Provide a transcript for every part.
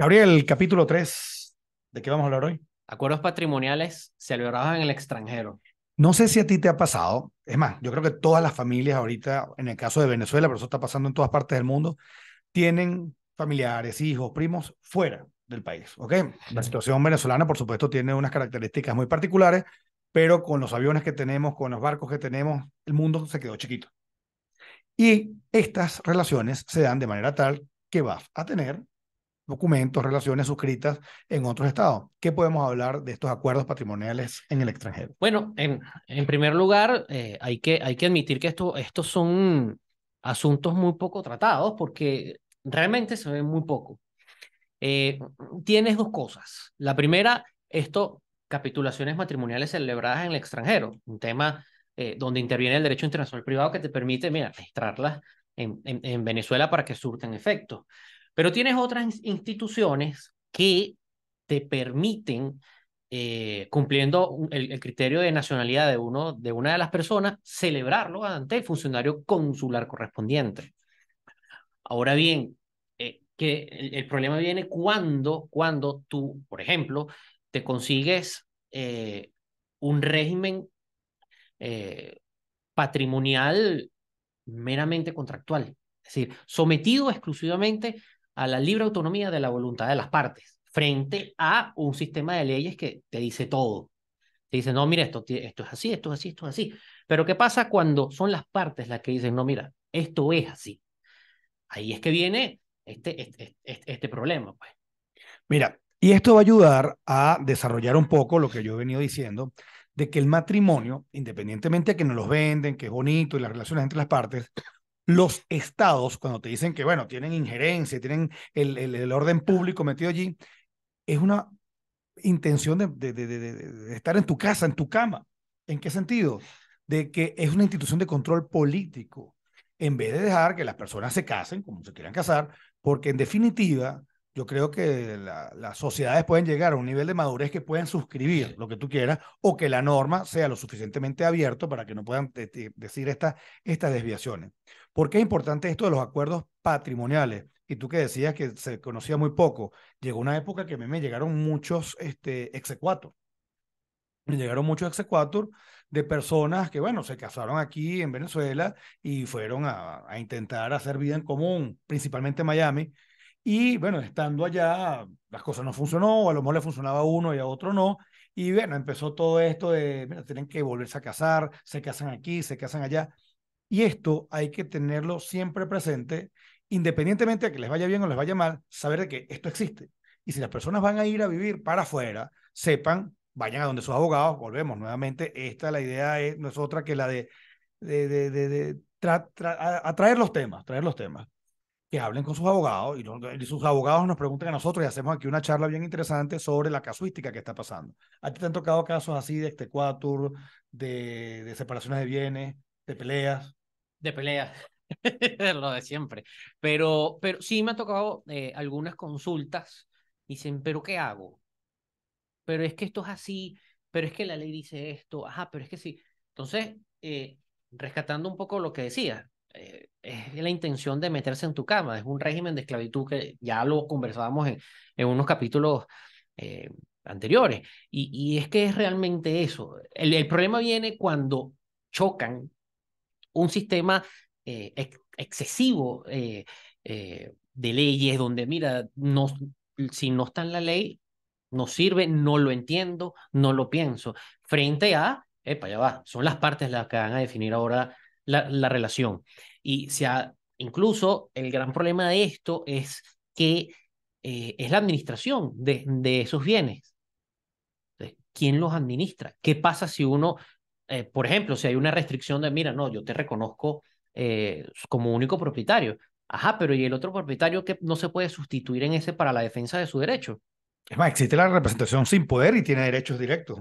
Gabriel, capítulo 3, ¿de qué vamos a hablar hoy? Acuerdos patrimoniales celebrados en el extranjero. No sé si a ti te ha pasado, es más, yo creo que todas las familias ahorita, en el caso de Venezuela, pero eso está pasando en todas partes del mundo, tienen familiares, hijos, primos, fuera del país, ¿ok? La situación venezolana, por supuesto, tiene unas características muy particulares, pero con los aviones que tenemos, con los barcos que tenemos, el mundo se quedó chiquito. Y estas relaciones se dan de manera tal que vas a tener documentos, relaciones suscritas en otros estados. ¿Qué podemos hablar de estos acuerdos patrimoniales en el extranjero? Bueno, en primer lugar, hay que admitir que estos son asuntos muy poco tratados porque realmente se ven muy poco. Tienes dos cosas. La primera, capitulaciones matrimoniales celebradas en el extranjero, un tema donde interviene el derecho internacional privado que te permite, mira, registrarlas en Venezuela para que surten efecto. Pero tienes otras instituciones que te permiten, cumpliendo el criterio de nacionalidad de una de las personas, celebrarlo ante el funcionario consular correspondiente. Ahora bien, que el problema viene cuando tú, por ejemplo, te consigues un régimen patrimonial meramente contractual, es decir, sometido exclusivamente a la libre autonomía de la voluntad de las partes, frente a un sistema de leyes que te dice todo. Te dice, no, mira, esto es así, esto es así, esto es así. Pero ¿qué pasa cuando son las partes las que dicen, no, mira, esto es así? Ahí es que viene este problema, pues. Mira, y esto va a ayudar a desarrollar un poco lo que yo he venido diciendo, de que el matrimonio, independientemente de que nos los venden, que es bonito y las relaciones entre las partes, los estados, cuando te dicen que, bueno, tienen injerencia, tienen el orden público metido allí, es una intención de estar en tu casa, en tu cama. ¿En qué sentido? De que es una institución de control político, en vez de dejar que las personas se casen como se quieran casar, porque en definitiva... Yo creo que las sociedades pueden llegar a un nivel de madurez que puedan suscribir lo que tú quieras o que la norma sea lo suficientemente abierta para que no puedan decir estas desviaciones. ¿Por qué es importante esto de los acuerdos patrimoniales? Y tú que decías que se conocía muy poco, llegó una época que a mí me llegaron muchos exequatur. Me llegaron muchos exequatur de personas que, bueno, se casaron aquí en Venezuela y fueron a intentar hacer vida en común, principalmente en Miami. Y bueno, estando allá, las cosas no funcionó, o a lo mejor le funcionaba a uno y a otro no. Y bueno, empezó todo esto de, mira, tienen que volverse a casar, se casan aquí, se casan allá. Y esto hay que tenerlo siempre presente, independientemente de que les vaya bien o les vaya mal, saber de que esto existe. Y si las personas van a ir a vivir para afuera, sepan, vayan a donde sus abogados, volvemos nuevamente, la idea no es otra que la de atraer los temas. Que hablen con sus abogados y sus abogados nos pregunten a nosotros y hacemos aquí una charla bien interesante sobre la casuística que está pasando. ¿A ti te han tocado casos así de exequatur, de separaciones de bienes, de peleas? De peleas, lo de siempre. Pero sí me han tocado algunas consultas. Dicen, ¿pero qué hago? Pero es que esto es así, pero es que la ley dice esto, ajá, pero es que sí. Entonces, rescatando un poco lo que decía, es la intención de meterse en tu cama, es un régimen de esclavitud que ya lo conversábamos en unos capítulos anteriores, y es que es realmente eso. El problema viene cuando chocan un sistema excesivo de leyes donde, mira, si no está en la ley, no sirve, no lo entiendo, no lo pienso, frente a, ya va, son las partes las que van a definir ahora la relación. Y incluso el gran problema de esto es que es la administración de esos bienes. Entonces, ¿quién los administra? ¿Qué pasa si uno, por ejemplo, si hay una restricción de, mira, no, yo te reconozco como único propietario? Ajá, pero ¿y el otro propietario que no se puede sustituir en ese para la defensa de su derecho? Es más, existe la representación sin poder y tiene derechos directos.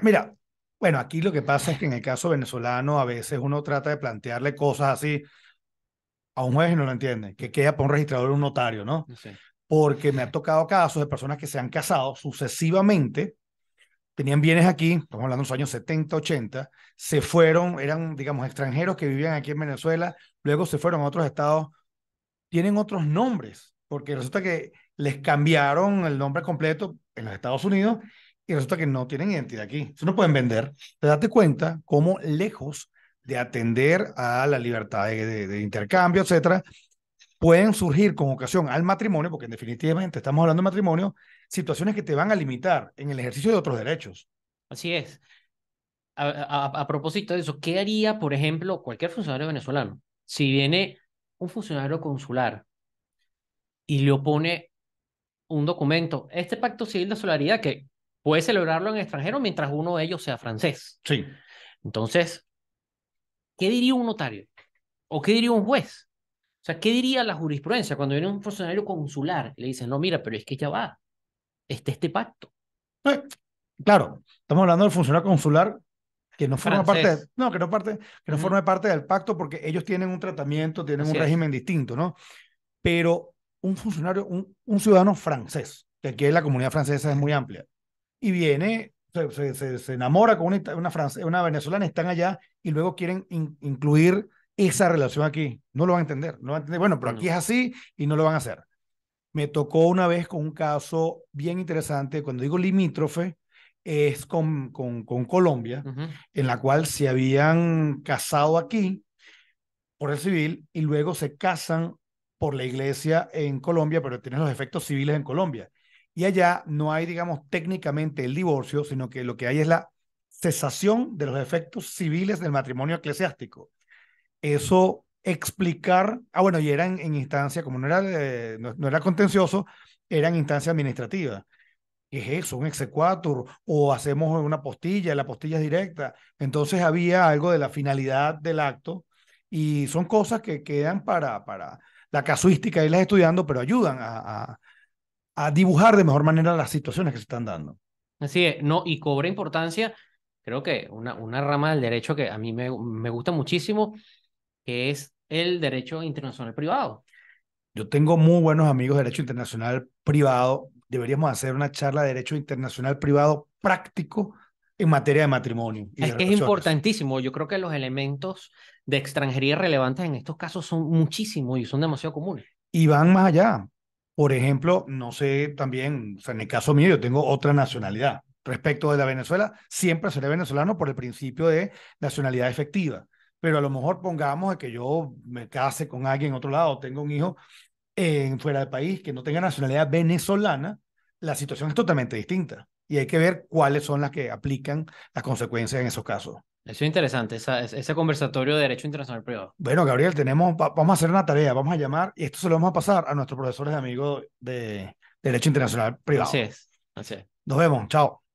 Mira, bueno, aquí lo que pasa es que en el caso venezolano a veces uno trata de plantearle cosas así a un juez y no lo entiende, que queda para un registrador o un notario, ¿no? Sí. Porque me ha tocado casos de personas que se han casado sucesivamente, tenían bienes aquí, estamos hablando de los años 70, 80, se fueron, eran, digamos, extranjeros que vivían aquí en Venezuela, luego se fueron a otros estados, tienen otros nombres, porque resulta que les cambiaron el nombre completo en los Estados Unidos y resulta que no tienen identidad aquí. Entonces no pueden vender. Te das cuenta cómo lejos de atender a la libertad de intercambio, etcétera, pueden surgir con ocasión al matrimonio, porque definitivamente estamos hablando de matrimonio, situaciones que te van a limitar en el ejercicio de otros derechos. Así es. A propósito de eso, ¿qué haría, por ejemplo, cualquier funcionario venezolano? Si viene un funcionario consular y le opone un documento, este Pacto Civil de Solidaridad, que puede celebrarlo en el extranjero mientras uno de ellos sea francés. Sí. Entonces, ¿qué diría un notario? ¿O qué diría un juez? O sea, ¿qué diría la jurisprudencia cuando viene un funcionario consular y le dicen, no, mira, pero es que ya va, este pacto? Claro, estamos hablando del funcionario consular que no forma parte, forma parte del pacto, porque ellos tienen un tratamiento, tienen un régimen distinto, ¿no? Pero un funcionario, un ciudadano francés, que aquí en la comunidad francesa es muy amplia, y viene, se enamora con una venezolana, están allá y luego quieren incluir esa relación aquí. No lo van a entender. Bueno, pero aquí es así y no lo van a hacer. Me tocó una vez con un caso bien interesante, cuando digo limítrofe, es con Colombia, en la cual se habían casado aquí por el civil y luego se casan por la iglesia en Colombia, pero tienen los efectos civiles en Colombia. Y allá no hay, digamos, técnicamente el divorcio, sino que lo que hay es la cesación de los efectos civiles del matrimonio eclesiástico. Eso explicar... y eran en instancia, como no era contencioso, eran instancia administrativa. ¿Qué es eso? ¿Un exequatur? ¿O hacemos una postilla? La postilla es directa. Entonces había algo de la finalidad del acto y son cosas que quedan para la casuística y las estudiando, pero ayudan a dibujar de mejor manera las situaciones que se están dando. Así es, no, y cobra importancia, creo que una rama del derecho que a mí me gusta muchísimo, que es el derecho internacional privado. Yo tengo muy buenos amigos de derecho internacional privado, deberíamos hacer una charla de derecho internacional privado práctico en materia de matrimonio. Es que es importantísimo, yo creo que los elementos de extranjería relevantes en estos casos son muchísimos y son demasiado comunes. Y van más allá. Por ejemplo, no sé también, o sea, en el caso mío yo tengo otra nacionalidad. Respecto de la Venezuela, siempre seré venezolano por el principio de nacionalidad efectiva. Pero a lo mejor pongamos que yo me case con alguien en otro lado, tengo un hijo fuera del país que no tenga nacionalidad venezolana, la situación es totalmente distinta. Y hay que ver cuáles son las que aplican las consecuencias en esos casos. Eso es interesante, ese conversatorio de Derecho Internacional Privado. Bueno, Gabriel, vamos a hacer una tarea, vamos a llamar, y esto se lo vamos a pasar a nuestros profesores amigos de Derecho Internacional Privado. Así es, así es. Nos vemos, chao.